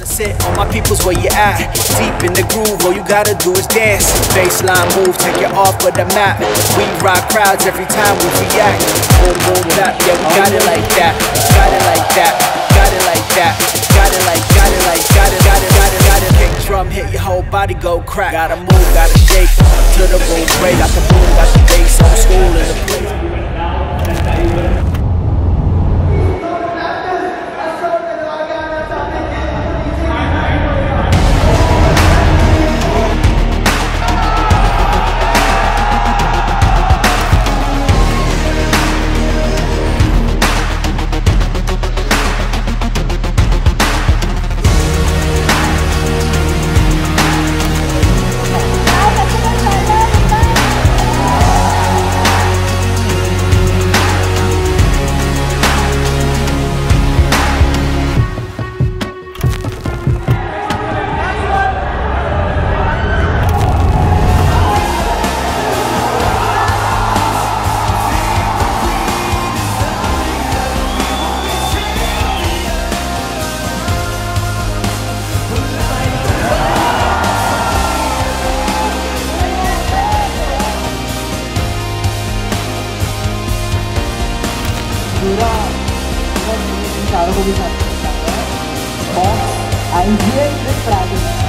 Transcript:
to sit on my people's where you at. Deep in the groove, all you gotta do is dance. Baseline move, take it off of the map. We rock crowds every time we react. Boom, boom, clap, yeah, we got it like that. Got it like that, got it like that. Got it like that. Kick drum, hit your whole body, go crack. Gotta move, gotta shake, to the room, break. Got the boom, got the bass, old school in the place. I am here with Praveen.